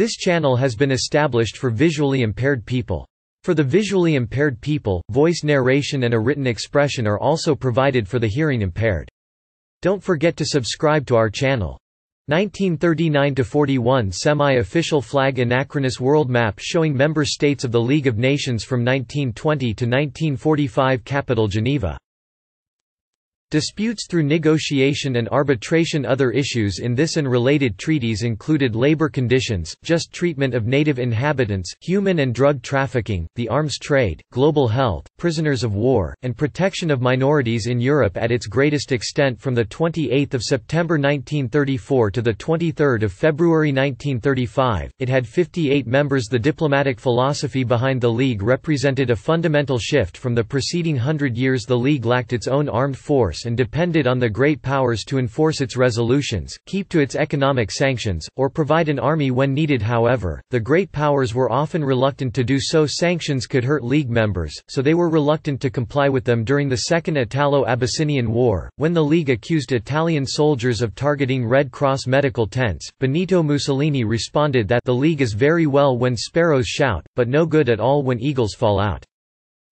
This channel has been established for visually impaired people. For the visually impaired people, voice narration and a written expression are also provided for the hearing impaired. Don't forget to subscribe to our channel. 1939–41 Semi-official flag anachronous world map showing member states of the League of Nations from 1920 to 1945 capital Geneva. Disputes through negotiation and arbitration. Other issues in this and related treaties included labor conditions, just treatment of native inhabitants, human and drug trafficking, the arms trade, global health, prisoners of war, and protection of minorities in Europe at its greatest extent from 28 September 1934 to 23 February 1935. It had 58 members. The diplomatic philosophy behind the League represented a fundamental shift from the preceding 100 years. The League lacked its own armed force and depended on the great powers to enforce its resolutions, keep to its economic sanctions, or provide an army when needed. However, the great powers were often reluctant to do so. Sanctions could hurt League members, so they were reluctant to comply with them. During the Second Italo-Abyssinian War, when the League accused Italian soldiers of targeting Red Cross medical tents, Benito Mussolini responded that the League is very well when sparrows shout, but no good at all when eagles fall out.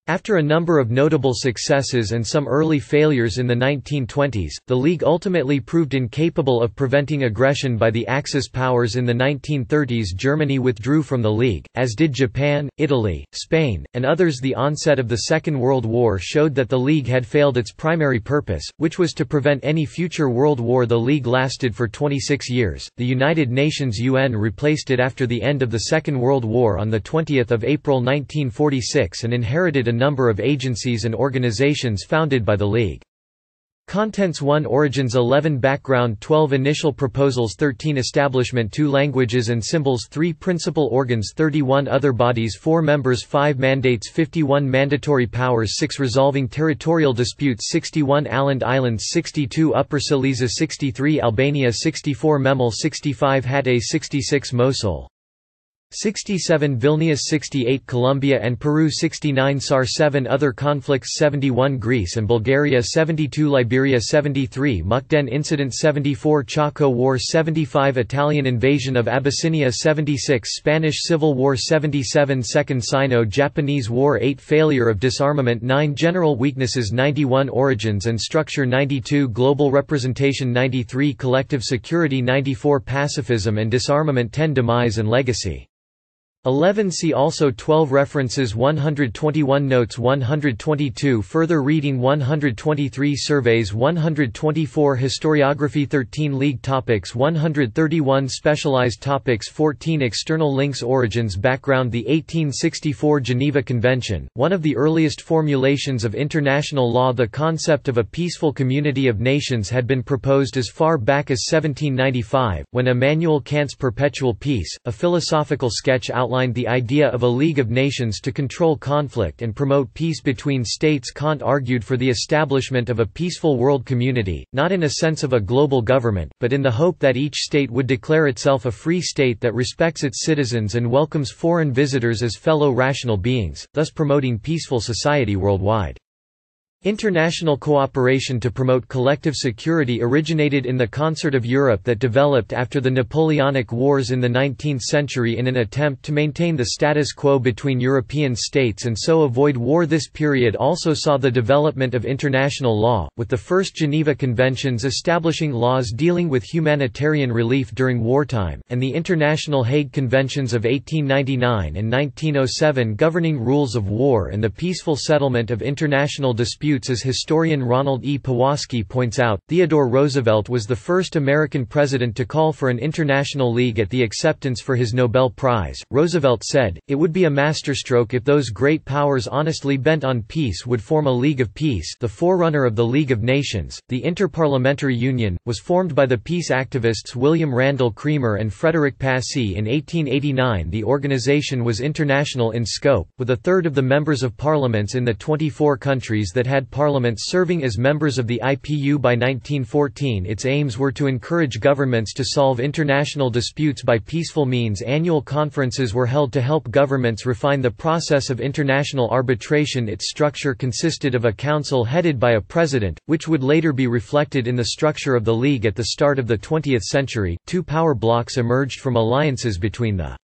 After a number of notable successes and some early failures in the 1920s, the League ultimately proved incapable of preventing aggression by the Axis powers. In the 1930s, Germany withdrew from the League, as did Japan, Italy, Spain, and others. The onset of the Second World War showed that the League had failed its primary purpose, which was to prevent any future world war. The League lasted for 26 years. The United Nations UN replaced it after the end of the Second World War on 20 April 1946 and inherited a number of agencies and organizations founded by the League. Contents 1 Origins 11 Background 12 Initial Proposals 13 Establishment 2 Languages and Symbols 3 Principal Organs 31 Other Bodies 4 Members 5 Mandates 51 Mandatory Powers 6 Resolving Territorial Disputes 61 Åland Islands 62 Upper Silesia 63 Albania 64 Memel 65 Hatay 66 Mosul 67 Vilnius 68 Colombia and Peru 69 SAR 7 Other conflicts 71 Greece and Bulgaria 72 Liberia 73 Mukden Incident 74 Chaco War 75 Italian Invasion of Abyssinia 76 Spanish Civil War 77 Second Sino-Japanese War 8 Failure of Disarmament 9 General Weaknesses 91 Origins and Structure 92 Global Representation 93 Collective Security 94 Pacifism and Disarmament 10 Demise and Legacy 11 See also 12 References 121 Notes 122 Further reading 123 Surveys 124 Historiography 13 League Topics 131 Specialized Topics 14 External Links Origins Background The 1864 Geneva Convention, one of the earliest formulations of international law. The concept of a peaceful community of nations had been proposed as far back as 1795, when Immanuel Kant's Perpetual Peace, a philosophical sketch outlined the idea of a League of Nations to control conflict and promote peace between states. Kant argued for the establishment of a peaceful world community, not in a sense of a global government, but in the hope that each state would declare itself a free state that respects its citizens and welcomes foreign visitors as fellow rational beings, thus promoting peaceful society worldwide. International cooperation to promote collective security originated in the concert of Europe that developed after the Napoleonic Wars in the 19th century in an attempt to maintain the status quo between European states and so avoid war. This period also saw the development of international law, with the first Geneva Conventions establishing laws dealing with humanitarian relief during wartime, and the International Hague Conventions of 1899 and 1907 governing rules of war and the peaceful settlement of international disputes. As historian Ronald E. Pawoski points out, Theodore Roosevelt was the first American president to call for an international league at the acceptance for his Nobel Prize. Roosevelt said, "It would be a masterstroke if those great powers honestly bent on peace would form a League of Peace." The forerunner of the League of Nations, the Interparliamentary Union, was formed by the peace activists William Randall Creamer and Frederick Passy in 1889. The organization was international in scope, with a third of the members of parliaments in the 24 countries that had had parliaments serving as members of the IPU. By 1914, its aims were to encourage governments to solve international disputes by peaceful means. Annual conferences were held to help governments refine the process of international arbitration. Its structure consisted of a council headed by a president, which would later be reflected in the structure of the League. At the start of the 20th century, two power blocs emerged from alliances between the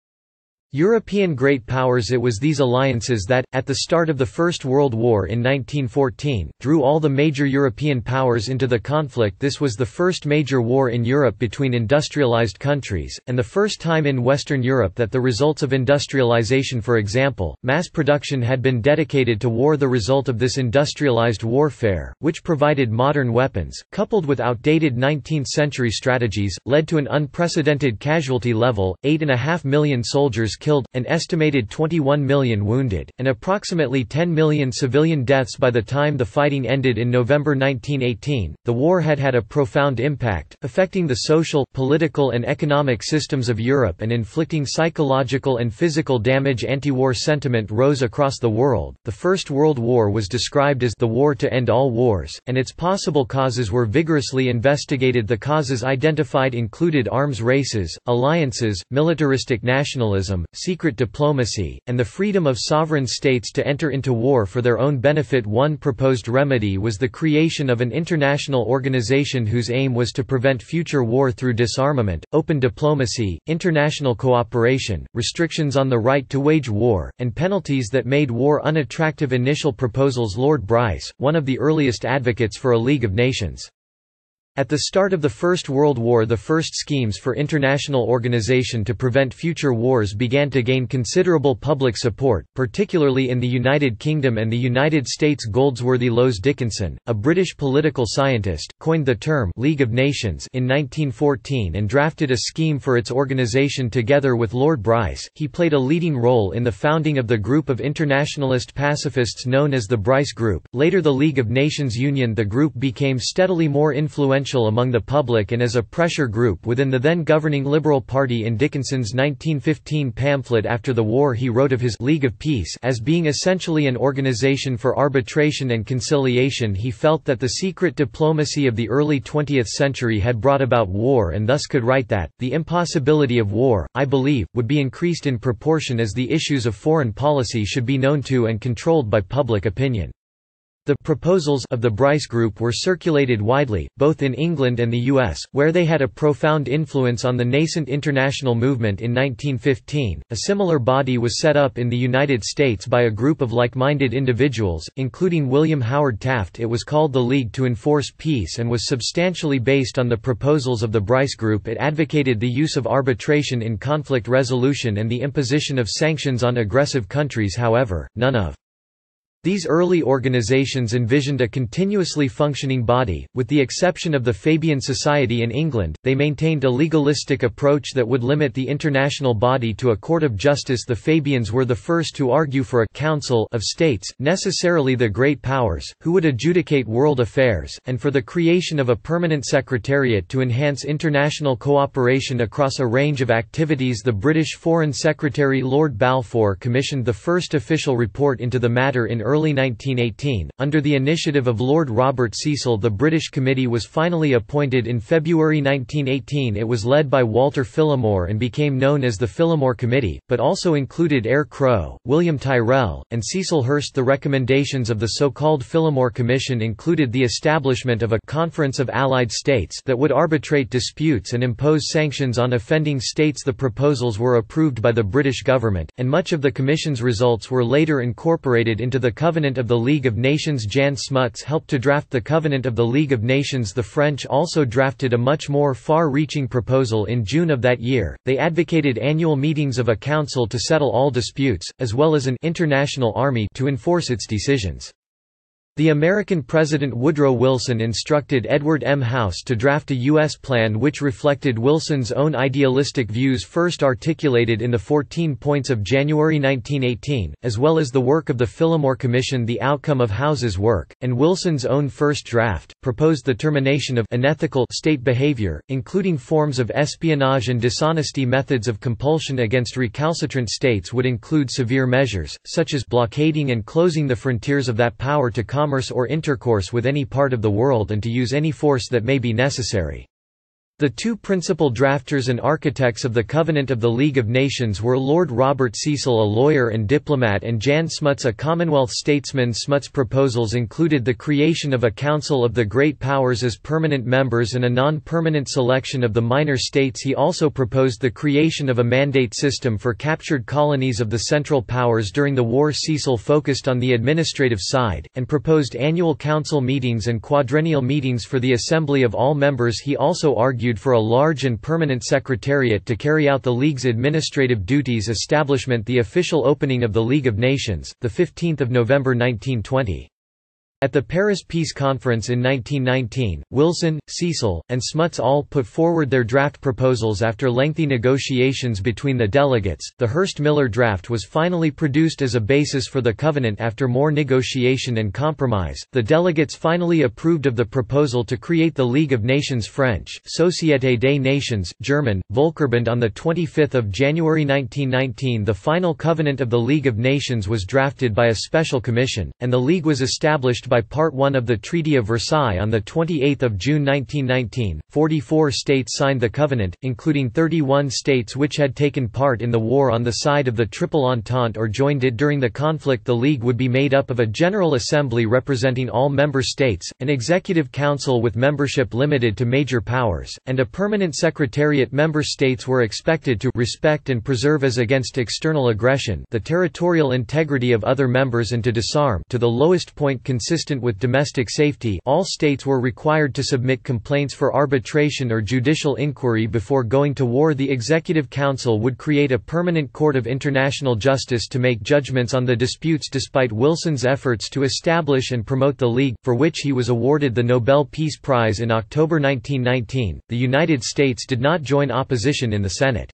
European great powers. It was these alliances that, at the start of the First World War in 1914, drew all the major European powers into the conflict. This was the first major war in Europe between industrialized countries, and the first time in Western Europe that the results of industrialization, for example, mass production, had been dedicated to war. The result of this industrialized warfare, which provided modern weapons, coupled with outdated 19th-century strategies, led to an unprecedented casualty level: 8.5 million soldiers killed, an estimated 21 million wounded, and approximately 10 million civilian deaths. By the time the fighting ended in November 1918, the war had had a profound impact, affecting the social, political and economic systems of Europe and inflicting psychological and physical damage. Anti-war sentiment rose across the world. The First World War was described as the war to end all wars, and its possible causes were vigorously investigated. The causes identified included arms races, alliances, militaristic nationalism, secret diplomacy, and the freedom of sovereign states to enter into war for their own benefit. One proposed remedy was the creation of an international organization whose aim was to prevent future war through disarmament, open diplomacy, international cooperation, restrictions on the right to wage war, and penalties that made war unattractive. Initial proposals. Lord Bryce, one of the earliest advocates for a League of Nations. At the start of the First World War, the first schemes for international organization to prevent future wars began to gain considerable public support, particularly in the United Kingdom and the United States. Goldsworthy Lowes Dickinson, a British political scientist, coined the term League of Nations in 1914 and drafted a scheme for its organization. Together with Lord Bryce, he played a leading role in the founding of the group of internationalist pacifists known as the Bryce Group, later the League of Nations Union. The group became steadily more influential among the public and as a pressure group within the then governing Liberal Party. In Dickinson's 1915 pamphlet After the War, he wrote of his League of Peace as being essentially an organization for arbitration and conciliation. He felt that the secret diplomacy of the early 20th century had brought about war, and thus could write that, "The impossibility of war, I believe, would be increased in proportion as the issues of foreign policy should be known to and controlled by public opinion." The proposals of the Bryce Group were circulated widely, both in England and the US, where they had a profound influence on the nascent international movement. In 1915, a similar body was set up in the United States by a group of like-minded individuals, including William Howard Taft. It was called the League to Enforce Peace and was substantially based on the proposals of the Bryce Group. It advocated the use of arbitration in conflict resolution and the imposition of sanctions on aggressive countries. However, none of these early organizations envisioned a continuously functioning body. With the exception of the Fabian Society in England, they maintained a legalistic approach that would limit the international body to a court of justice. The Fabians were the first to argue for a council of states, necessarily the great powers, who would adjudicate world affairs, and for the creation of a permanent secretariat to enhance international cooperation across a range of activities. The British Foreign Secretary Lord Balfour commissioned the first official report into the matter in early 1918. Under the initiative of Lord Robert Cecil, the British Committee was finally appointed in February 1918. It was led by Walter Phillimore and became known as the Phillimore Committee, but also included Eyre Crowe, William Tyrrell, and Cecil Hurst. The recommendations of the so-called Phillimore Commission included the establishment of a Conference of Allied States that would arbitrate disputes and impose sanctions on offending states. The proposals were approved by the British government, and much of the Commission's results were later incorporated into the Covenant of the League of Nations. Jan Smuts helped to draft the Covenant of the League of Nations. The French also drafted a much more far-reaching proposal in June of that year. They advocated annual meetings of a council to settle all disputes, as well as an international army to enforce its decisions. The American President Woodrow Wilson instructed Edward M. House to draft a U.S. plan which reflected Wilson's own idealistic views, first articulated in the 14 Points of January 1918, as well as the work of the Phillimore Commission. The outcome of House's work, and Wilson's own first draft, proposed the termination of unethical state behavior, including forms of espionage and dishonesty. Methods of compulsion against recalcitrant states would include severe measures, such as blockading and closing the frontiers of that power to combat commerce or intercourse with any part of the world and to use any force that may be necessary. The two principal drafters and architects of the Covenant of the League of Nations were Lord Robert Cecil, a lawyer and diplomat, and Jan Smuts, a Commonwealth statesman. Smuts' proposals included the creation of a Council of the Great Powers as permanent members and a non-permanent selection of the minor states. He also proposed the creation of a mandate system for captured colonies of the Central Powers during the war. Cecil focused on the administrative side, and proposed annual council meetings and quadrennial meetings for the assembly of all members. He also argued for a large and permanent secretariat to carry out the League's administrative duties. Establishment. The official opening of the League of Nations, 15 November 1920. At the Paris Peace Conference in 1919, Wilson, Cecil, and Smuts all put forward their draft proposals after lengthy negotiations between the delegates. The Hurst-Miller draft was finally produced as a basis for the Covenant after more negotiation and compromise. The delegates finally approved of the proposal to create the League of Nations (French: Société des Nations, German: Völkerbund). On the 25th of January 1919, the final Covenant of the League of Nations was drafted by a special commission, and the League was established by Part 1 of the Treaty of Versailles on 28 June 1919, 44 states signed the Covenant, including 31 states which had taken part in the war on the side of the Triple Entente or joined it during the conflict. The League would be made up of a General Assembly representing all member states, an Executive Council with membership limited to major powers, and a permanent secretariat. Member states were expected to respect and preserve as against external aggression the territorial integrity of other members and to disarm to the lowest point consistent with domestic safety. All states were required to submit complaints for arbitration or judicial inquiry before going to war. The Executive Council would create a permanent court of international justice to make judgments on the disputes. Despite Wilson's efforts to establish and promote the League, for which he was awarded the Nobel Peace Prize in October 1919, the United States did not join opposition in the Senate,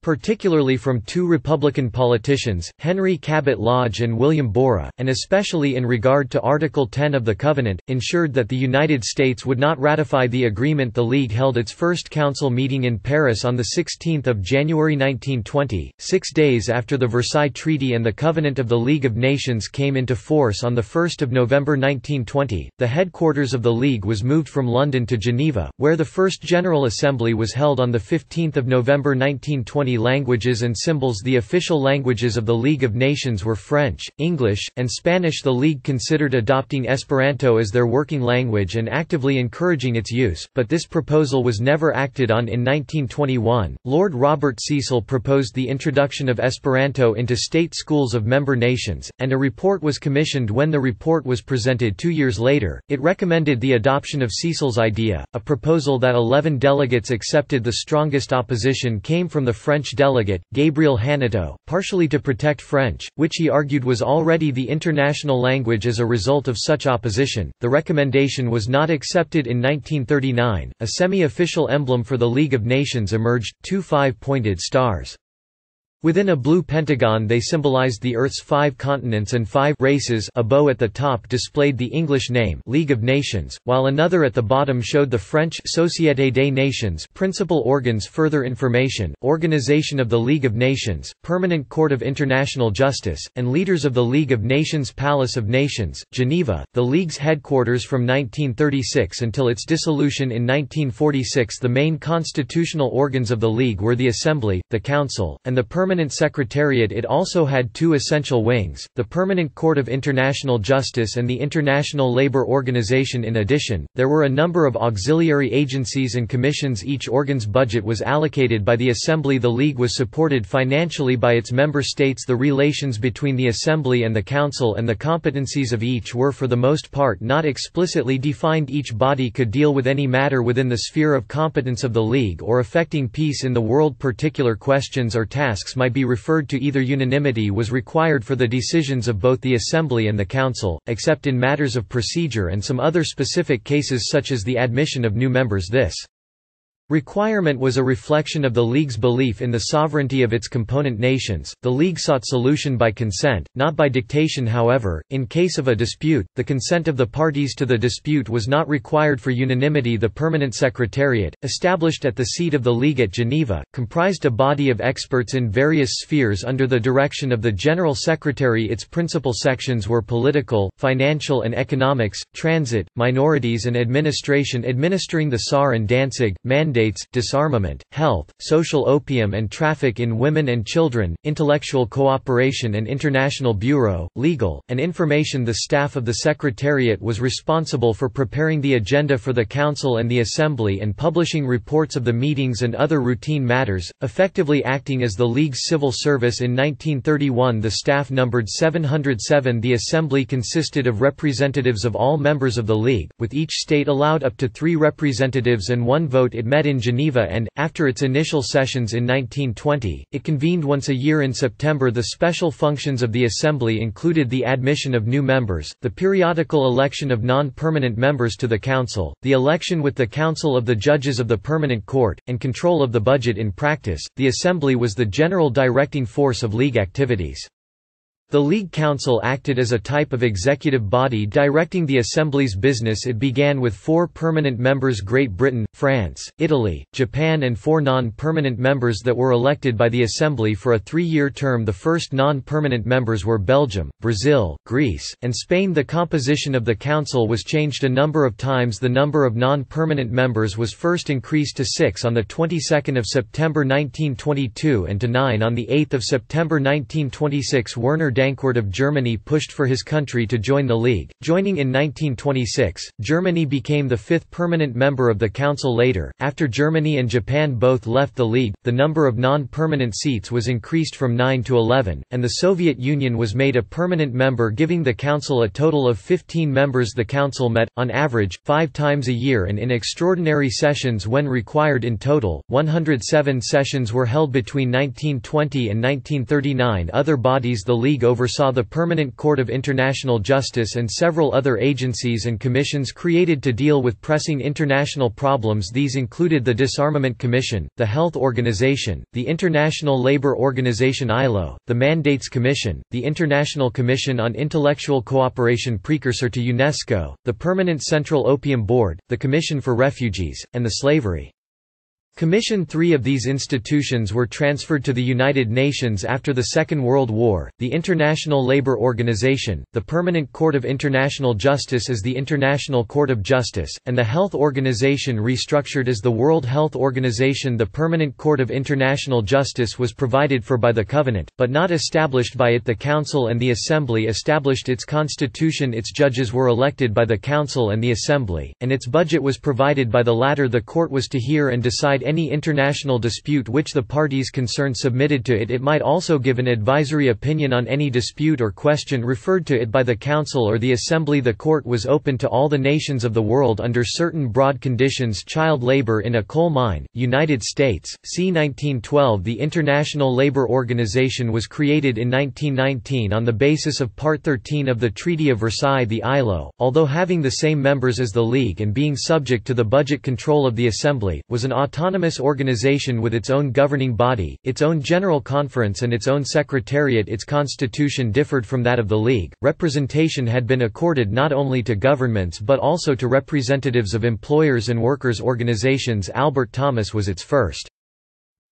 particularly from two Republican politicians, Henry Cabot Lodge and William Borah, and especially in regard to Article 10 of the Covenant, ensured that the United States would not ratify the agreement. The League held its first council meeting in Paris on 16 January 1920, 6 days after the Versailles Treaty, and the Covenant of the League of Nations came into force on 1 November 1920. The headquarters of the League was moved from London to Geneva, where the first General Assembly was held on 15 November 1920. Languages and symbols. The official languages of the League of Nations were French, English, and Spanish. The League considered adopting Esperanto as their working language and actively encouraging its use, but this proposal was never acted on. In 1921, Lord Robert Cecil proposed the introduction of Esperanto into state schools of member nations, and a report was commissioned. When the report was presented 2 years later, it recommended the adoption of Cecil's idea, a proposal that 11 delegates accepted. The strongest opposition came from the French delegate, Gabriel Hanato, partially to protect French, which he argued was already the international language. As a result of such opposition, the recommendation was not accepted. In 1939, a semi-official emblem for the League of Nations emerged, 2 5-pointed stars. Within a blue pentagon they symbolized the Earth's 5 continents and 5 races. A bow at the top displayed the English name League of Nations, while another at the bottom showed the French Société des Nations. Principal organs. Further information, Organization of the League of Nations, Permanent Court of International Justice, and Leaders of the League of Nations. Palace of Nations, Geneva, the League's headquarters from 1936 until its dissolution in 1946. The main constitutional organs of the League were the Assembly, the Council, and the Permanent Secretariat. It also had two essential wings, the Permanent Court of International Justice and the International Labour Organization. In addition, there were a number of auxiliary agencies and commissions. Each organ's budget was allocated by the Assembly. The League was supported financially by its member states. The relations between the Assembly and the Council and the competencies of each were for the most part not explicitly defined. Each body could deal with any matter within the sphere of competence of the League or affecting peace in the world. Particular questions or tasks might be referred to either. Unanimity was required for the decisions of both the Assembly and the Council, except in matters of procedure and some other specific cases such as the admission of new members. This Requirement was a reflection of the League's belief in the sovereignty of its component nations. The League sought solution by consent, not by dictation. However, in case of a dispute, the consent of the parties to the dispute was not required for unanimity. The Permanent Secretariat, established at the seat of the League at Geneva, comprised a body of experts in various spheres under the direction of the General Secretary. Its principal sections were political, financial and economics, transit, minorities and administration, administering the Saar and Danzig, mandate, disarmament, health, social opium and traffic in women and children, intellectual cooperation and international bureau, legal, and information. The staff of the Secretariat was responsible for preparing the agenda for the Council and the Assembly and publishing reports of the meetings and other routine matters, effectively acting as the League's civil service. In 1931 the staff numbered 707. The Assembly consisted of representatives of all members of the League, with each state allowed up to 3 representatives and 1 vote. It met in Geneva and, after its initial sessions in 1920, it convened once a year in September. The special functions of the Assembly included the admission of new members, the periodical election of non-permanent members to the Council, the election with the Council of the judges of the Permanent Court, and control of the budget. In practice, the Assembly was the general directing force of League activities. The League Council acted as a type of executive body directing the Assembly's business. It began with 4 permanent members: Great Britain, France, Italy, Japan and 4 non-permanent members that were elected by the Assembly for a 3-year term. The first non-permanent members were Belgium, Brazil, Greece, and Spain. The composition of the Council was changed a number of times. The number of non-permanent members was first increased to 6 on the 22nd of September 1922 and to 9 on the 8th of September 1926. Werner Dankwart of Germany pushed for his country to join the League. Joining in 1926, Germany became the 5th permanent member of the Council. Later, after Germany and Japan both left the League, the number of non-permanent seats was increased from 9 to 11, and the Soviet Union was made a permanent member, giving the Council a total of 15 members. The Council met, on average, 5 times a year and in extraordinary sessions when required. In total, 107 sessions were held between 1920 and 1939. Other bodies: the League oversaw the Permanent Court of International Justice and several other agencies and commissions created to deal with pressing international problems. These included the Disarmament Commission, the Health Organization, the International Labour Organization (ILO), the Mandates Commission, the International Commission on Intellectual Cooperation, precursor to UNESCO, the Permanent Central Opium Board, the Commission for Refugees, and the Slavery Commission. 3 of these institutions were transferred to the United Nations after the Second World War: the International Labour Organization, the Permanent Court of International Justice as the International Court of Justice, and the Health Organization, restructured as the World Health Organization. The Permanent Court of International Justice was provided for by the Covenant, but not established by it. The Council and the Assembly established its constitution, its judges were elected by the Council and the Assembly, and its budget was provided by the latter. The court was to hear and decide any international dispute which the parties concerned submitted to it. It might also give an advisory opinion on any dispute or question referred to it by the Council or the Assembly. The court was open to all the nations of the world under certain broad conditions: child labor in a coal mine, United States, c. 1912. The International Labor Organization was created in 1919 on the basis of Part 13 of the Treaty of Versailles. The ILO, although having the same members as the League and being subject to the budget control of the Assembly, was an autonomous organization with its own governing body, its own General Conference and its own Secretariat. Its constitution differed from that of the League. Representation had been accorded not only to governments but also to representatives of employers and workers' organizations. Albert Thomas was its first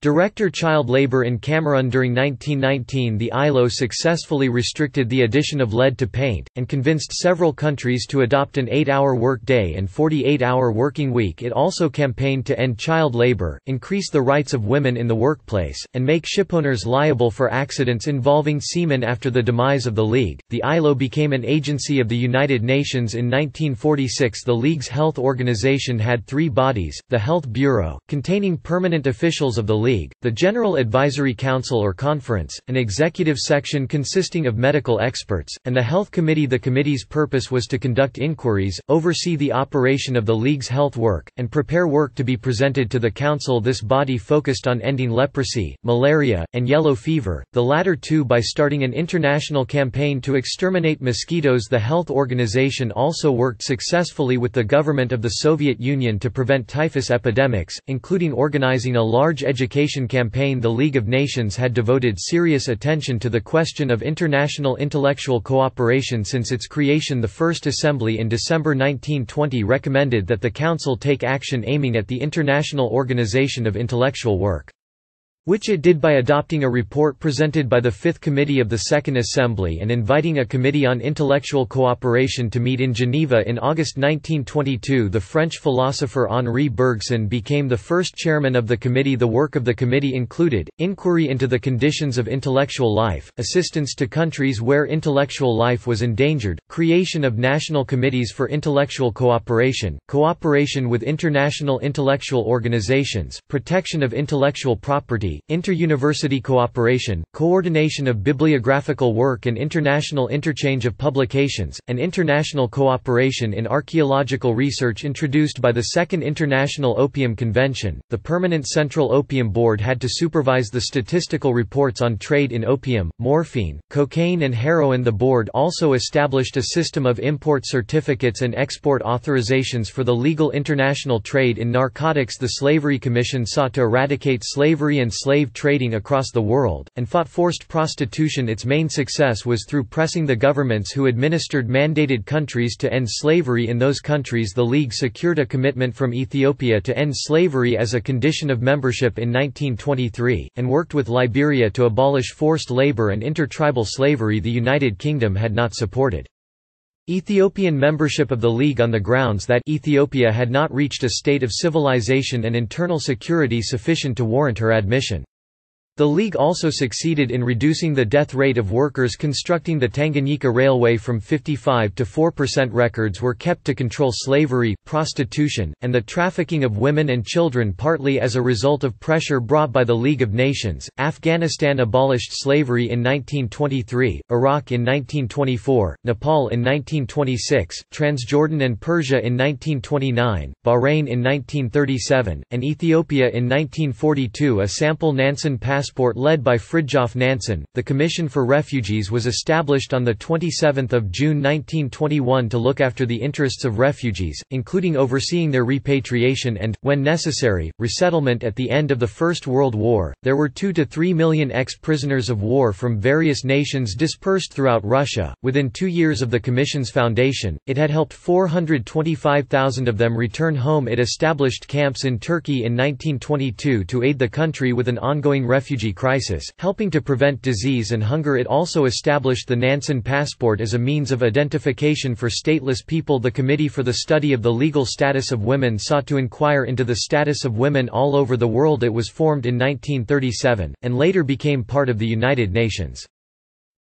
Director. Child labor in Cameroon. During 1919 the ILO successfully restricted the addition of lead to paint, and convinced several countries to adopt an 8-hour work day and 48-hour working week. It also campaigned to end child labor, increase the rights of women in the workplace, and make shipowners liable for accidents involving seamen. After the demise of the League, the ILO became an agency of the United Nations in 1946. The League's health organization had 3 bodies: the Health Bureau, containing permanent officials of the League, League, the General Advisory Council or Conference, an executive section consisting of medical experts, and the Health Committee. The committee's purpose was to conduct inquiries, oversee the operation of the League's health work, and prepare work to be presented to the Council. This body focused on ending leprosy, malaria, and yellow fever, the latter two by starting an international campaign to exterminate mosquitoes. The health organization also worked successfully with the government of the Soviet Union to prevent typhus epidemics, including organizing a large education campaign. The League of Nations had devoted serious attention to the question of international intellectual cooperation since its creation. The First Assembly in December 1920 recommended that the Council take action aiming at the international organization of intellectual work, which it did by adopting a report presented by the Fifth Committee of the Second Assembly and inviting a committee on intellectual cooperation to meet in Geneva in August 1922. The French philosopher Henri Bergson became the first chairman of the committee. The work of the committee included inquiry into the conditions of intellectual life, assistance to countries where intellectual life was endangered, creation of national committees for intellectual cooperation, cooperation with international intellectual organizations, protection of intellectual property, inter-university cooperation, coordination of bibliographical work and international interchange of publications, and international cooperation in archaeological research. Introduced by the Second International Opium Convention, the Permanent Central Opium Board had to supervise the statistical reports on trade in opium, morphine, cocaine and heroin. The board also established a system of import certificates and export authorizations for the legal international trade in narcotics. The Slavery Commission sought to eradicate slavery and slave trading across the world, and fought forced prostitution. Its main success was through pressing the governments who administered mandated countries to end slavery in those countries. The League secured a commitment from Ethiopia to end slavery as a condition of membership in 1923, and worked with Liberia to abolish forced labor and intertribal slavery. The United Kingdom had not supported Ethiopian membership of the League on the grounds that Ethiopia had not reached a state of civilization and internal security sufficient to warrant her admission. The League also succeeded in reducing the death rate of workers constructing the Tanganyika Railway from 55 to 4%. Records were kept to control slavery, prostitution, and the trafficking of women and children, partly as a result of pressure brought by the League of Nations. Afghanistan abolished slavery in 1923, Iraq in 1924, Nepal in 1926, Transjordan and Persia in 1929, Bahrain in 1937, and Ethiopia in 1942. A sample Nansen passport led by Fridtjof Nansen. The Commission for Refugees was established on 27 June 1921 to look after the interests of refugees, including overseeing their repatriation and, when necessary, resettlement. At the end of the First World War, there were 2 to 3 million ex-prisoners of war from various nations dispersed throughout Russia. Within 2 years of the Commission's foundation, it had helped 425,000 of them return home. It established camps in Turkey in 1922 to aid the country with an ongoing refugee crisis, helping to prevent disease and hunger. It also established the Nansen passport as a means of identification for stateless people. The Committee for the Study of the Legal Status of Women sought to inquire into the status of women all over the world. It was formed in 1937, and later became part of the United Nations.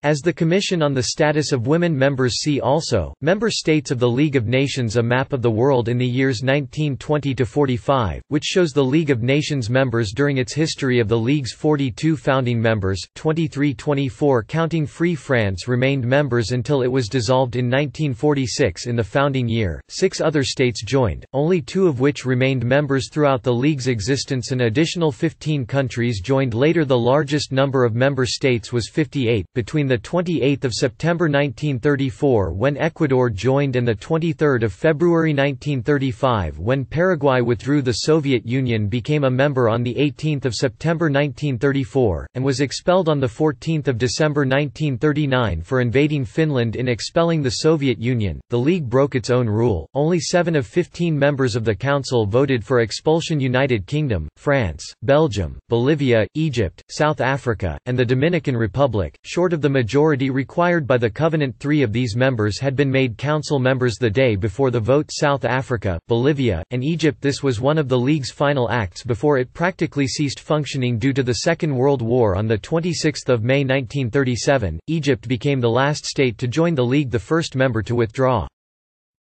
As the Commission on the Status of Women. Members see also, Member States of the League of Nations. A map of the world in the years 1920–45, which shows the League of Nations members during its history. Of the League's 42 founding members, 23–24 counting Free France remained members until it was dissolved in 1946 in the founding year. 6 other states joined, only 2 of which remained members throughout the League's existence. An additional 15 countries joined later. The largest number of member states was 58, between the 28th of September 1934 when Ecuador joined and the 23rd of February 1935 when Paraguay withdrew. The Soviet Union became a member on the 18th of September 1934 and was expelled on the 14th of December 1939 for invading Finland. In expelling the Soviet Union, the League broke its own rule. Only 7 of 15 members of the Council voted for expulsion. United Kingdom, France, Belgium, Bolivia, Egypt, South Africa, and the Dominican Republic, short of the majority required by the Covenant. 3 of these members had been made council members the day before the vote: South Africa, Bolivia, and Egypt. This was one of the League's final acts before it practically ceased functioning due to the Second World War. On 26 May 1937, Egypt became the last state to join the League, the first member to withdraw.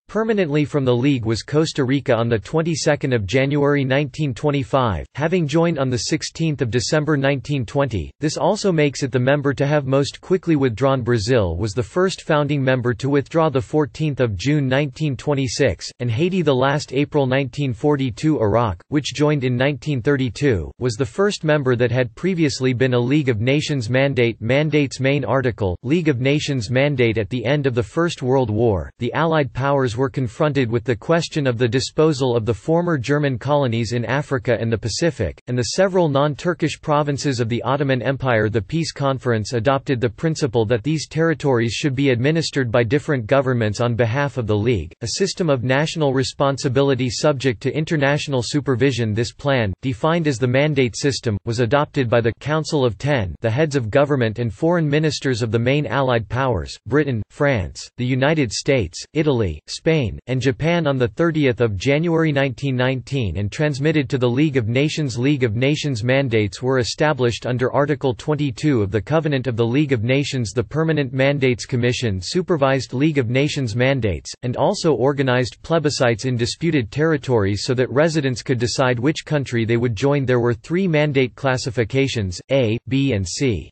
Permanently from the League was Costa Rica on the 22nd of January 1925, having joined on the 16th of December 1920. This also makes it the member to have most quickly withdrawn. Brazil was the first founding member to withdraw the 14th of June 1926, and Haiti the last April 1942. Iraq, which joined in 1932, was the first member that had previously been a League of Nations mandate. Mandate's main article, League of Nations mandate. At the end of the First World War, the Allied powers were confronted with the question of the disposal of the former German colonies in Africa and the Pacific, and the several non-Turkish provinces of the Ottoman Empire. The peace conference adopted the principle that these territories should be administered by different governments on behalf of the League, a system of national responsibility subject to international supervision. This plan, defined as the Mandate System, was adopted by the Council of Ten, the heads of government and foreign ministers of the main Allied powers, Britain, France, the United States, Italy, Spain, and Japan on 30 January 1919 and transmitted to the League of Nations. League of Nations mandates were established under Article 22 of the Covenant of the League of Nations. The Permanent Mandates Commission supervised League of Nations mandates, and also organized plebiscites in disputed territories so that residents could decide which country they would join. There were three mandate classifications, A, B and C.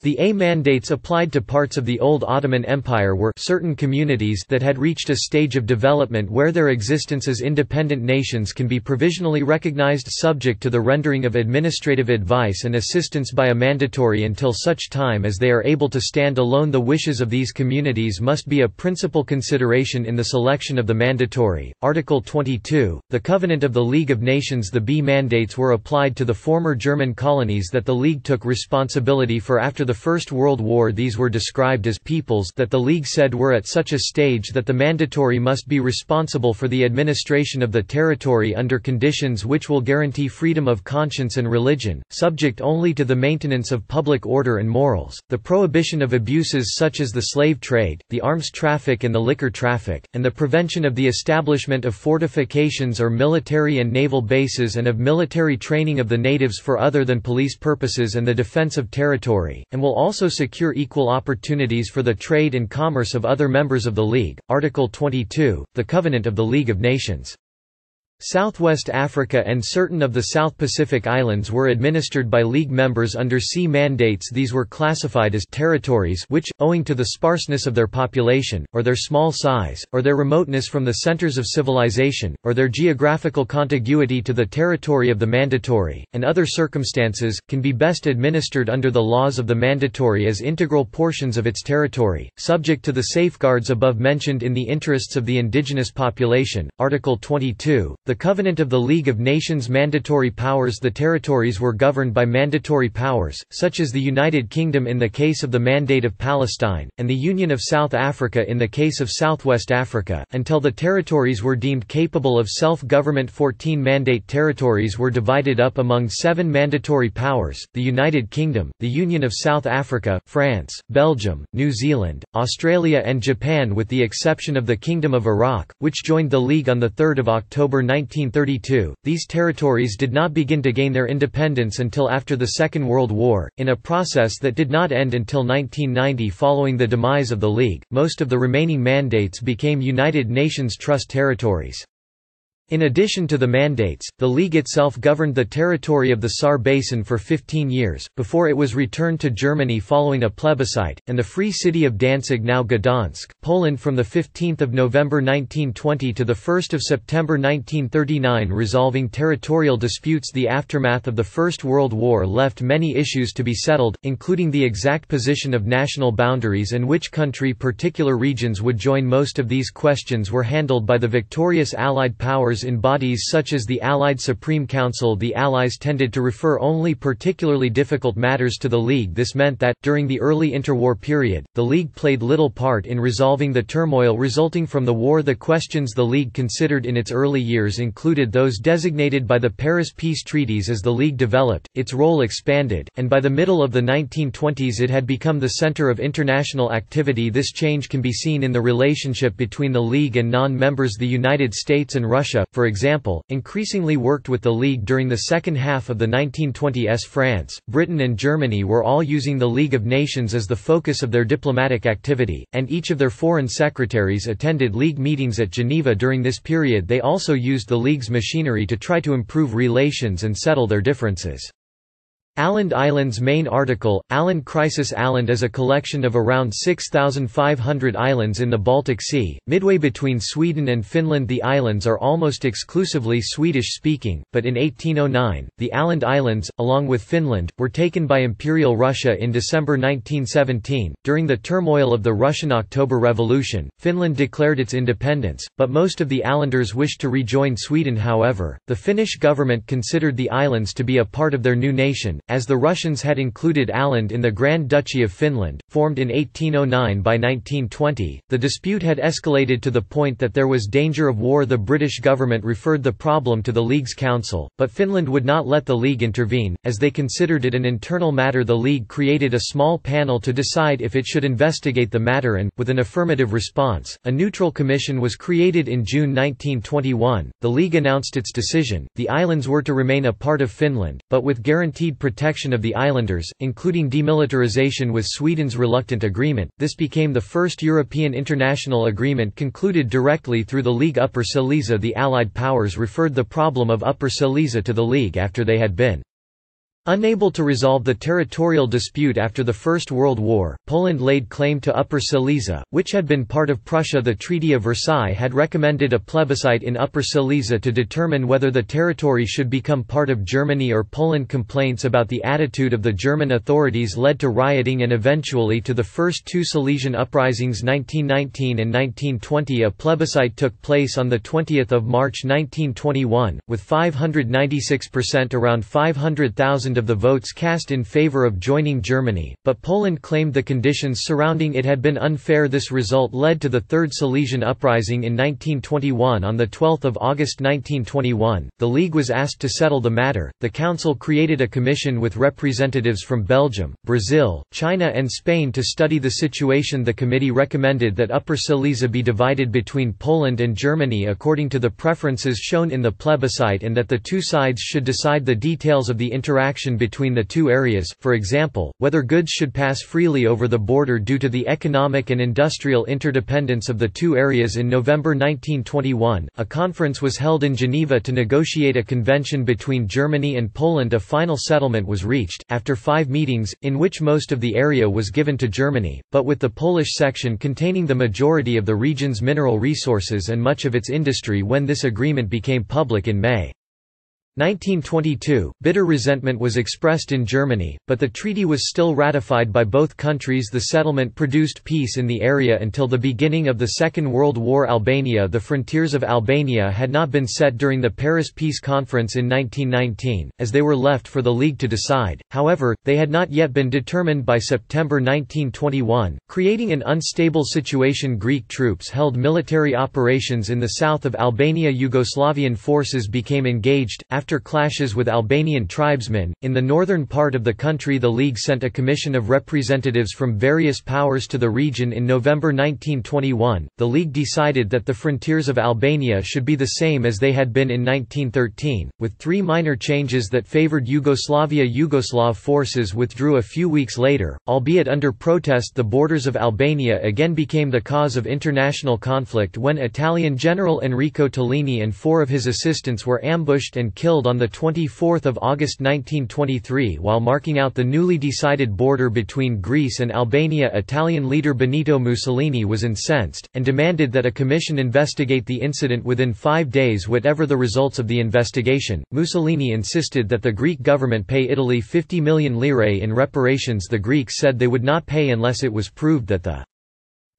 The A mandates applied to parts of the old Ottoman Empire were certain communities that had reached a stage of development where their existence as independent nations can be provisionally recognized, subject to the rendering of administrative advice and assistance by a mandatory until such time as they are able to stand alone. The wishes of these communities must be a principal consideration in the selection of the mandatory. Article 22, the Covenant of the League of Nations. The B mandates were applied to the former German colonies that the League took responsibility for after the First World War. These were described as peoples that the League said were at such a stage that the mandatory must be responsible for the administration of the territory under conditions which will guarantee freedom of conscience and religion, subject only to the maintenance of public order and morals, the prohibition of abuses such as the slave trade, the arms traffic and the liquor traffic, and the prevention of the establishment of fortifications or military and naval bases and of military training of the natives for other than police purposes and the defense of territory, and will also secure equal opportunities for the trade and commerce of other members of the League. Article 22, the Covenant of the League of Nations. Southwest Africa and certain of the South Pacific Islands were administered by League members under C mandates. These were classified as territories which, owing to the sparseness of their population, or their small size, or their remoteness from the centers of civilization, or their geographical contiguity to the territory of the mandatory, and other circumstances, can be best administered under the laws of the mandatory as integral portions of its territory, subject to the safeguards above mentioned in the interests of the indigenous population. Article 22, the Covenant of the League of Nations mandatory powers. The territories were governed by mandatory powers, such as the United Kingdom in the case of the Mandate of Palestine, and the Union of South Africa in the case of Southwest Africa, until the territories were deemed capable of self-government. 14 mandate territories were divided up among 7 mandatory powers, the United Kingdom, the Union of South Africa, France, Belgium, New Zealand, Australia and Japan, with the exception of the Kingdom of Iraq, which joined the League on 3 October 1932. These territories did not begin to gain their independence until after the Second World War, in a process that did not end until 1990. Following the demise of the League, most of the remaining mandates became United Nations Trust territories. In addition to the mandates, the League itself governed the territory of the Saar Basin for 15 years, before it was returned to Germany following a plebiscite, and the Free City of Danzig, now Gdansk, Poland, from 15 November 1920 to 1 September 1939, resolving territorial disputes. The aftermath of the First World War left many issues to be settled, including the exact position of national boundaries and which country particular regions would join. Most of these questions were handled by the victorious Allied powers in bodies such as the Allied Supreme Council. The Allies tended to refer only particularly difficult matters to the League. This meant that, during the early interwar period, the League played little part in resolving the turmoil resulting from the war. The questions the League considered in its early years included those designated by the Paris Peace Treaties. As the League developed, its role expanded, and by the middle of the 1920s it had become the center of international activity. This change can be seen in the relationship between the League and non-members. The United States and Russia Canada, for example, increasingly worked with the League during the second half of the 1920s. France, Britain and Germany were all using the League of Nations as the focus of their diplomatic activity, and each of their foreign secretaries attended League meetings at Geneva during this period. They also used the League's machinery to try to improve relations and settle their differences. Åland Islands main article, Åland Crisis. Åland is a collection of around 6,500 islands in the Baltic Sea, midway between Sweden and Finland. The islands are almost exclusively Swedish-speaking, but in 1809, the Åland Islands, along with Finland, were taken by Imperial Russia in December 1917. During the turmoil of the Russian October Revolution, Finland declared its independence, but most of the Ålanders wished to rejoin Sweden. However, the Finnish government considered the islands to be a part of their new nation, as the Russians had included Åland in the Grand Duchy of Finland, formed in 1809. By 1920, the dispute had escalated to the point that there was danger of war. The British government referred the problem to the League's Council, but Finland would not let the League intervene, as they considered it an internal matter. The League created a small panel to decide if it should investigate the matter and, with an affirmative response, a neutral commission was created in June 1921. The League announced its decision. The islands were to remain a part of Finland, but with guaranteed protection of the islanders, including demilitarization. With Sweden's reluctant agreement, this became the first European international agreement concluded directly through the League. Upper Silesia. The Allied powers referred the problem of Upper Silesia to the League after they had been unable to resolve the territorial dispute after the First World War. Poland laid claim to Upper Silesia, which had been part of Prussia. The Treaty of Versailles had recommended a plebiscite in Upper Silesia to determine whether the territory should become part of Germany or Poland. Complaints about the attitude of the German authorities led to rioting and eventually to the first two Silesian uprisings, 1919 and 1920. A plebiscite took place on 20 March 1921, with 596%, around 500,000 of the votes cast in favor of joining Germany, but Poland claimed the conditions surrounding it had been unfair. This result led to the Third Silesian Uprising in 1921. On 12 August 1921, the League was asked to settle the matter. The Council created a commission with representatives from Belgium, Brazil, China and Spain to study the situation. The committee recommended that Upper Silesia be divided between Poland and Germany according to the preferences shown in the plebiscite, and that the two sides should decide the details of the interaction between the two areas, for example, whether goods should pass freely over the border due to the economic and industrial interdependence of the two areas. In November 1921, a conference was held in Geneva to negotiate a convention between Germany and Poland. A final settlement was reached, after 5 meetings, in which most of the area was given to Germany, but with the Polish section containing the majority of the region's mineral resources and much of its industry. When this agreement became public in May 1922, bitter resentment was expressed in Germany, but the treaty was still ratified by both countries. The settlement produced peace in the area until the beginning of the Second World War. Albania. The frontiers of Albania had not been set during the Paris Peace Conference in 1919, as they were left for the League to decide. However, they had not yet been determined by September 1921, creating an unstable situation. Greek troops held military operations in the south of Albania. Yugoslavian forces became engaged, after clashes with Albanian tribesmen, in the northern part of the country. The League sent a commission of representatives from various powers to the region in November 1921. The League decided that the frontiers of Albania should be the same as they had been in 1913, with 3 minor changes that favored Yugoslavia. Yugoslav forces withdrew a few weeks later, albeit under protest. The borders of Albania again became the cause of international conflict when Italian General Enrico Tellini and 4 of his assistants were ambushed and killed on 24 August 1923 while marking out the newly decided border between Greece and Albania. Italian leader Benito Mussolini was incensed, and demanded that a commission investigate the incident within 5 days. Whatever the results of the investigation, Mussolini insisted that the Greek government pay Italy 50 million lire in reparations. The Greeks said they would not pay unless it was proved that the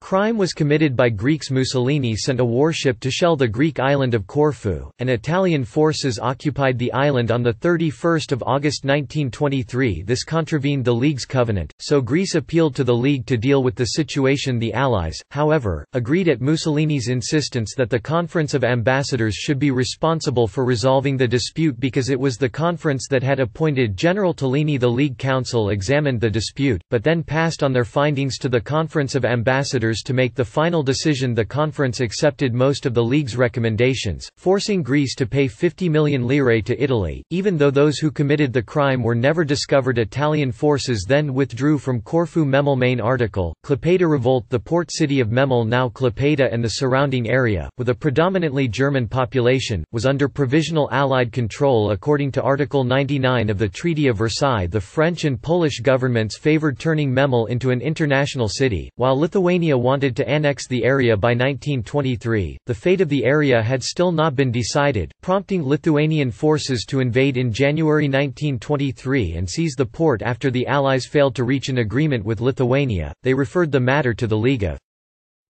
crime was committed by Greeks. Mussolini sent a warship to shell the Greek island of Corfu, and Italian forces occupied the island on 31 August 1923. This contravened the League's covenant, so Greece appealed to the League to deal with the situation. The Allies, however, agreed at Mussolini's insistence that the Conference of Ambassadors should be responsible for resolving the dispute because it was the conference that had appointed General Tellini. The League Council examined the dispute, but then passed on their findings to the Conference of Ambassadors members to make the final decision. The conference accepted most of the League's recommendations, forcing Greece to pay 50 million lire to Italy, even though those who committed the crime were never discovered. Italian forces then withdrew from Corfu. Memel main article, Klaipeda revolt. The port city of Memel, now Klaipeda, and the surrounding area, with a predominantly German population, was under provisional Allied control according to Article 99 of the Treaty of Versailles. The French and Polish governments favored turning Memel into an international city, while Lithuania wanted to annex the area by 1923. The fate of the area had still not been decided, prompting Lithuanian forces to invade in January 1923 and seize the port. After the Allies failed to reach an agreement with Lithuania, they referred the matter to the League of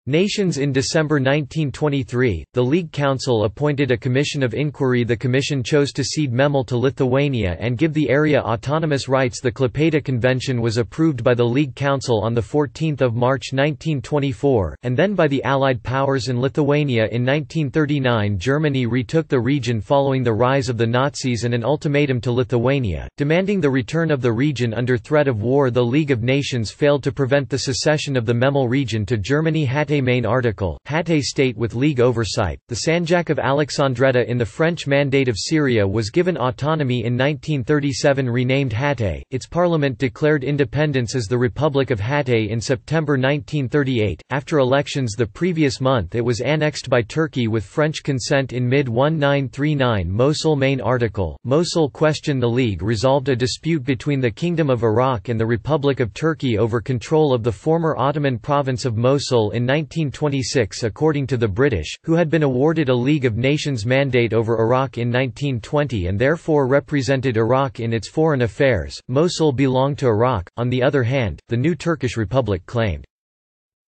Nations. In December 1923, the League Council appointed a commission of inquiry. The commission chose to cede Memel to Lithuania and give the area autonomous rights. The Klaipeda Convention was approved by the League Council on 14 March 1924, and then by the Allied powers and Lithuania. In 1939, Germany retook the region following the rise of the Nazis and an ultimatum to Lithuania, demanding the return of the region under threat of war. The League of Nations failed to prevent the secession of the Memel region to Germany. Haile main article, Haile state with League oversight. The Sanjak of Alexandretta in the French Mandate of Syria was given autonomy in 1937, renamed Haile. Its parliament declared independence as the Republic of Haile in September 1938. After elections the previous month it was annexed by Turkey with French consent in mid-1939. Mosul main article, Mosul question. The League resolved a dispute between the Kingdom of Iraq and the Republic of Turkey over control of the former Ottoman province of Mosul in 1926. According to the British, who had been awarded a League of Nations mandate over Iraq in 1920 and therefore represented Iraq in its foreign affairs, Mosul belonged to Iraq. On the other hand, the new Turkish Republic claimed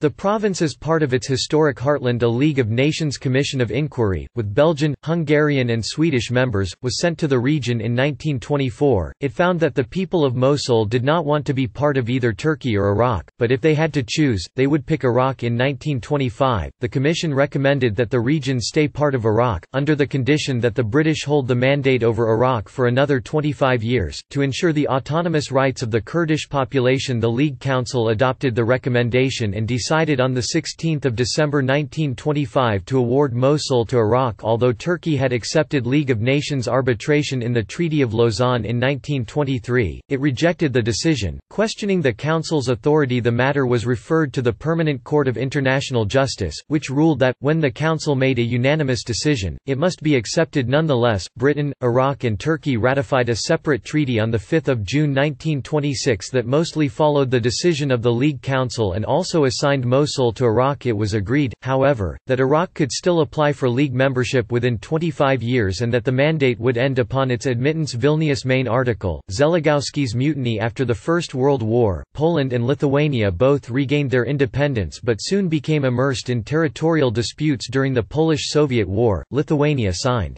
the province as part of its historic heartland. A League of Nations Commission of Inquiry, with Belgian, Hungarian and Swedish members, was sent to the region in 1924. It found that the people of Mosul did not want to be part of either Turkey or Iraq, but if they had to choose, they would pick Iraq. In 1925, the Commission recommended that the region stay part of Iraq, under the condition that the British hold the mandate over Iraq for another 25 years, to ensure the autonomous rights of the Kurdish population. The League Council adopted the recommendation and decided on 16 December 1925 to award Mosul to Iraq. Although Turkey had accepted League of Nations arbitration in the Treaty of Lausanne in 1923, it rejected the decision, questioning the Council's authority. The matter was referred to the Permanent Court of International Justice, which ruled that, when the Council made a unanimous decision, it must be accepted nonetheless. Britain, Iraq and Turkey ratified a separate treaty on 5 June 1926 that mostly followed the decision of the League Council and also assigned Mosul to Iraq. It was agreed, however, that Iraq could still apply for League membership within 25 years and that the mandate would end upon its admittance. Vilnius main article, Żeligowski's mutiny. After the First World War, Poland and Lithuania both regained their independence but soon became immersed in territorial disputes during the Polish-Soviet War. Lithuania signed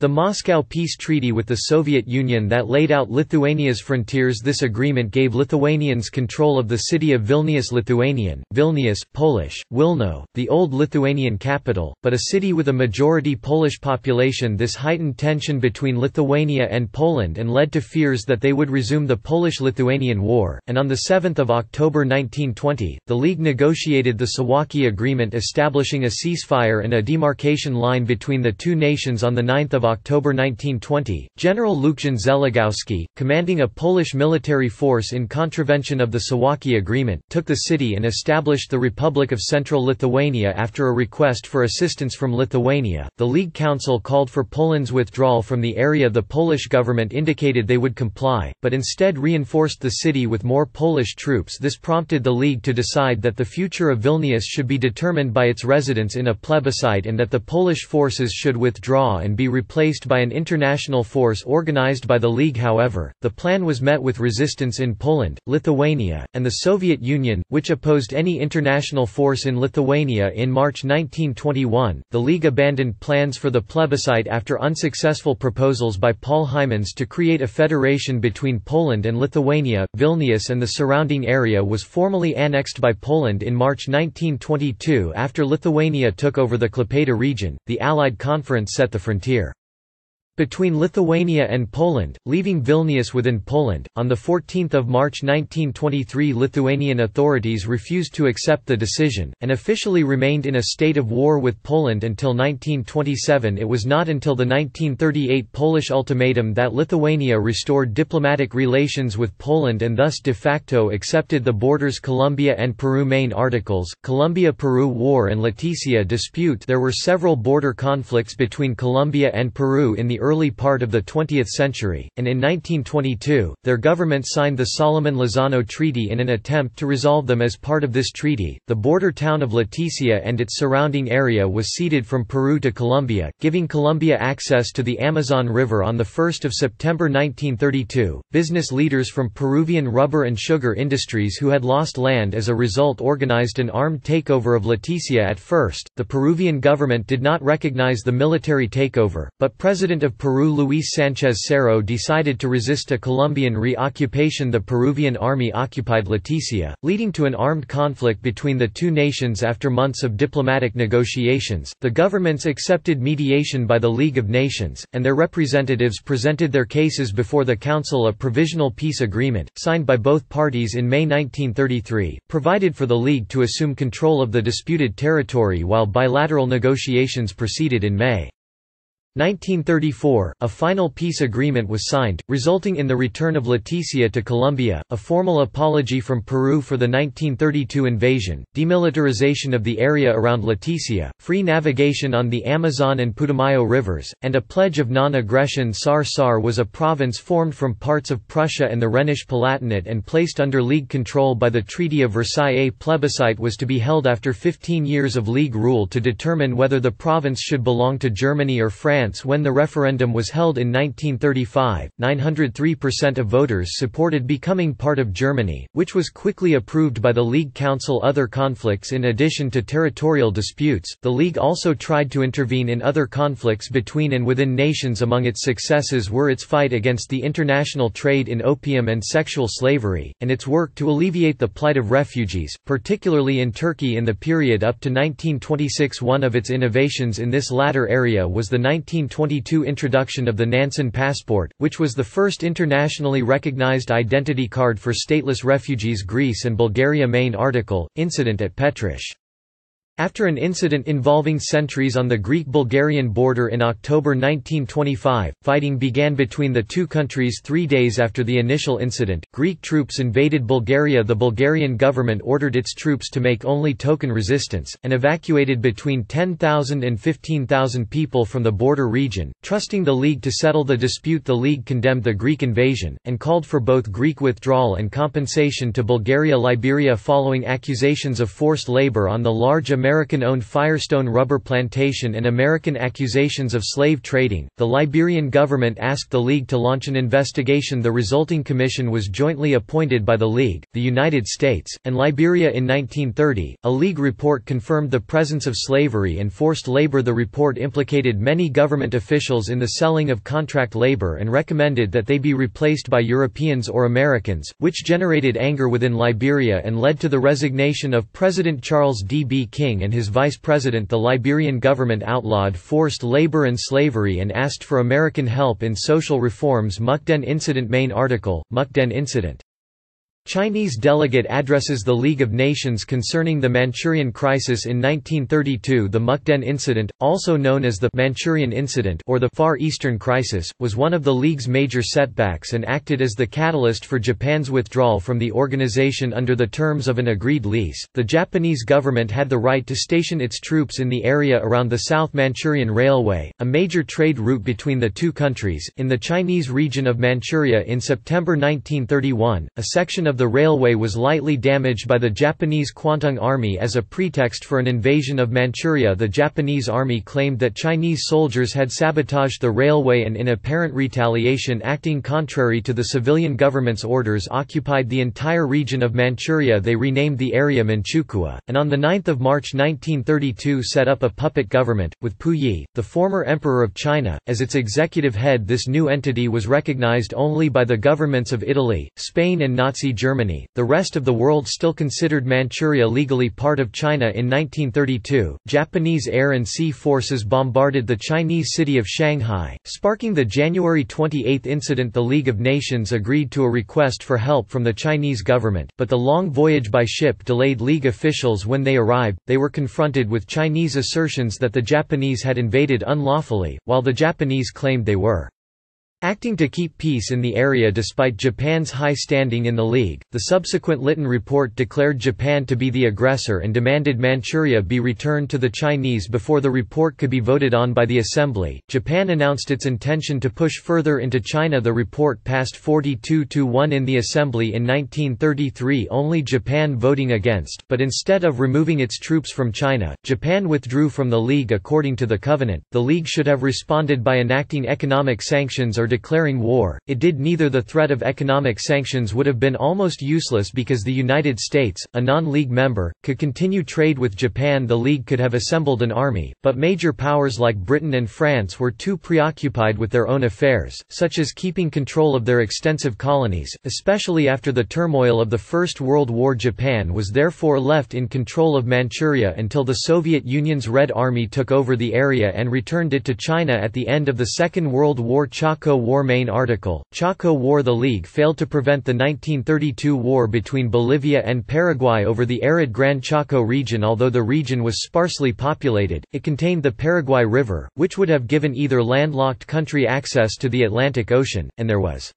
the Moscow Peace Treaty with the Soviet Union that laid out Lithuania's frontiers. This agreement gave Lithuanians control of the city of Vilnius. Lithuanian, Vilnius, Polish, Wilno, the old Lithuanian capital, but a city with a majority Polish population. This heightened tension between Lithuania and Poland and led to fears that they would resume the Polish-Lithuanian War, and on 7 October 1920, the League negotiated the Suwałki Agreement, establishing a ceasefire and a demarcation line between the two nations. On 9 October 1920, General Lucjan Żeligowski, commanding a Polish military force in contravention of the Suwałki Agreement, took the city and established the Republic of Central Lithuania. After a request for assistance from Lithuania, the League Council called for Poland's withdrawal from the area. The Polish government indicated they would comply, but instead reinforced the city with more Polish troops. This prompted the League to decide that the future of Vilnius should be determined by its residents in a plebiscite and that the Polish forces should withdraw and be replaced by an international force organized by the League. However, the plan was met with resistance in Poland, Lithuania, and the Soviet Union, which opposed any international force in Lithuania. In March 1921, the League abandoned plans for the plebiscite after unsuccessful proposals by Paul Hymans to create a federation between Poland and Lithuania. Vilnius and the surrounding area was formally annexed by Poland in March 1922. After Lithuania took over the Klaipeda region, the Allied conference set the frontier between Lithuania and Poland, leaving Vilnius within Poland. On 14 March 1923, Lithuanian authorities refused to accept the decision, and officially remained in a state of war with Poland until 1927. It was not until the 1938 Polish ultimatum that Lithuania restored diplomatic relations with Poland and thus de facto accepted the borders Colombia and Peru. Main articles, Colombia-Peru War and Leticia dispute. There were several border conflicts between Colombia and Peru in the early part of the 20th century, and in 1922, their government signed the Solomon-Lozano Treaty in an attempt to resolve them. As part of this treaty, the border town of Leticia and its surrounding area was ceded from Peru to Colombia, giving Colombia access to the Amazon River. On 1 September 1932, business leaders from Peruvian rubber and sugar industries who had lost land as a result organized an armed takeover of Leticia. At first, the Peruvian government did not recognize the military takeover, but President of Peru Luis Sanchez Cerro decided to resist a Colombian reoccupation. The Peruvian army occupied Leticia, leading to an armed conflict between the two nations. After months of diplomatic negotiations, the governments accepted mediation by the League of Nations, and their representatives presented their cases before the Council. A provisional peace agreement, signed by both parties in May 1933, provided for the League to assume control of the disputed territory while bilateral negotiations proceeded. In May 1934, a final peace agreement was signed, resulting in the return of Leticia to Colombia, a formal apology from Peru for the 1932 invasion, demilitarization of the area around Leticia, free navigation on the Amazon and Putumayo rivers, and a pledge of non-aggression. Saar was a province formed from parts of Prussia and the Rhenish-Palatinate and placed under League control by the Treaty of Versailles. A plebiscite was to be held after 15 years of League rule to determine whether the province should belong to Germany or France. When the referendum was held in 1935, 903% of voters supported becoming part of Germany, which was quickly approved by the League Council. Other conflicts. In addition to territorial disputes, the League also tried to intervene in other conflicts between and within nations. Among its successes were its fight against the international trade in opium and sexual slavery, and its work to alleviate the plight of refugees, particularly in Turkey in the period up to 1926. One of its innovations in this latter area was the 1922 introduction of the Nansen passport, which was the first internationally recognized identity card for stateless refugees. Greece and Bulgaria. Main article, Incident at Petrish. After an incident involving sentries on the Greek-Bulgarian border in October 1925, fighting began between the two countries. 3 days after the initial incident, Greek troops invaded Bulgaria. The Bulgarian government ordered its troops to make only token resistance, and evacuated between 10,000 and 15,000 people from the border region, trusting the League to settle the dispute. The League condemned the Greek invasion, and called for both Greek withdrawal and compensation to Bulgaria. Liberia. Following accusations of forced labor on the large American-owned Firestone rubber plantation and American accusations of slave trading, the Liberian government asked the League to launch an investigation. The resulting commission was jointly appointed by the League, the United States, and Liberia. In 1930, a League report confirmed the presence of slavery and forced labor. The report implicated many government officials in the selling of contract labor and recommended that they be replaced by Europeans or Americans, which generated anger within Liberia and led to the resignation of President Charles D. B. King and his vice president. The Liberian government outlawed forced labor and slavery and asked for American help in social reforms. Mukden Incident. Main article, Mukden Incident. Chinese delegate addresses the League of Nations concerning the Manchurian crisis. In 1932, the Mukden Incident, also known as the Manchurian Incident or the Far Eastern Crisis, was one of the League's major setbacks and acted as the catalyst for Japan's withdrawal from the organization. Under the terms of an agreed lease, the Japanese government had the right to station its troops in the area around the South Manchurian Railway, a major trade route between the two countries, in the Chinese region of Manchuria. In September 1931, a section of the railway was lightly damaged by the Japanese Kwantung Army as a pretext for an invasion of Manchuria. The Japanese army claimed that Chinese soldiers had sabotaged the railway and, in apparent retaliation, acting contrary to the civilian government's orders, occupied the entire region of Manchuria. They renamed the area Manchukuo, and on 9 March 1932 set up a puppet government, with Puyi, the former emperor of China, as its executive head. This new entity was recognized only by the governments of Italy, Spain and Nazi Germany. Germany, the rest of the world still considered Manchuria legally part of China. In 1932, Japanese air and sea forces bombarded the Chinese city of Shanghai, sparking the January 28 incident. The League of Nations agreed to a request for help from the Chinese government, but the long voyage by ship delayed League officials. When they arrived, they were confronted with Chinese assertions that the Japanese had invaded unlawfully, while the Japanese claimed they were acting to keep peace in the area despite Japan's high standing in the League. The subsequent Lytton Report declared Japan to be the aggressor and demanded Manchuria be returned to the Chinese before the report could be voted on by the Assembly. Japan announced its intention to push further into China. The report passed 42-1 in the Assembly in 1933, only Japan voting against, but instead of removing its troops from China, Japan withdrew from the League. According to the Covenant, the League should have responded by enacting economic sanctions or declaring war. It did neither. The threat of economic sanctions would have been almost useless because the United States, a non-League member, could continue trade with Japan. The League could have assembled an army, but major powers like Britain and France were too preoccupied with their own affairs, such as keeping control of their extensive colonies, especially after the turmoil of the First World War. Japan was therefore left in control of Manchuria until the Soviet Union's Red Army took over the area and returned it to China at the end of the Second World War. Chaco War. Main article: Chaco War. The League failed to prevent the 1932 war between Bolivia and Paraguay over the arid Gran Chaco region. Although the region was sparsely populated, it contained the Paraguay River, which would have given either landlocked country access to the Atlantic Ocean, and there was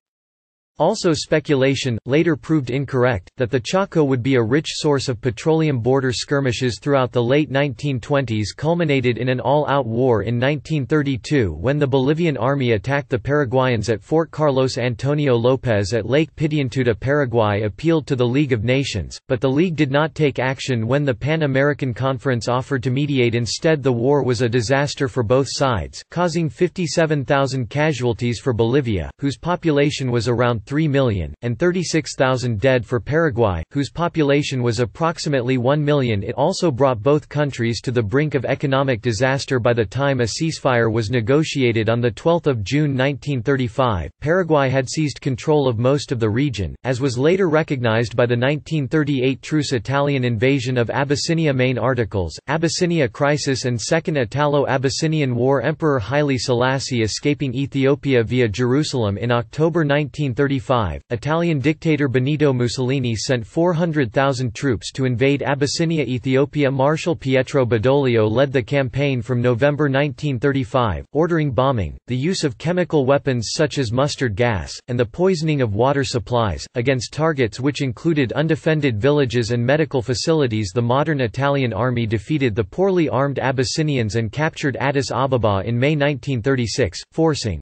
also speculation, later proved incorrect, that the Chaco would be a rich source of petroleum. Border skirmishes throughout the late 1920s culminated in an all-out war in 1932 when the Bolivian army attacked the Paraguayans at Fort Carlos. Antonio López at Lake Pitiantuta, Paraguay, appealed to the League of Nations, but the League did not take action when the Pan American Conference offered to mediate. Instead, the war was a disaster for both sides, causing 57,000 casualties for Bolivia, whose population was around 3 million, and 36,000 dead for Paraguay, whose population was approximately 1 million. It also brought both countries to the brink of economic disaster. By the time a ceasefire was negotiated on 12 June 1935, Paraguay had seized control of most of the region, as was later recognized by the 1938 truce. Italian invasion of Abyssinia. Main articles: Abyssinia crisis and Second Italo-Abyssinian War. Emperor Haile Selassie escaping Ethiopia via Jerusalem in October 1935. Italian dictator Benito Mussolini sent 400,000 troops to invade Abyssinia. Ethiopia. Marshal Pietro Badoglio led the campaign from November 1935, ordering bombing, the use of chemical weapons such as mustard gas, and the poisoning of water supplies, against targets which included undefended villages and medical facilities. The modern Italian army defeated the poorly armed Abyssinians and captured Addis Ababa in May 1936, forcing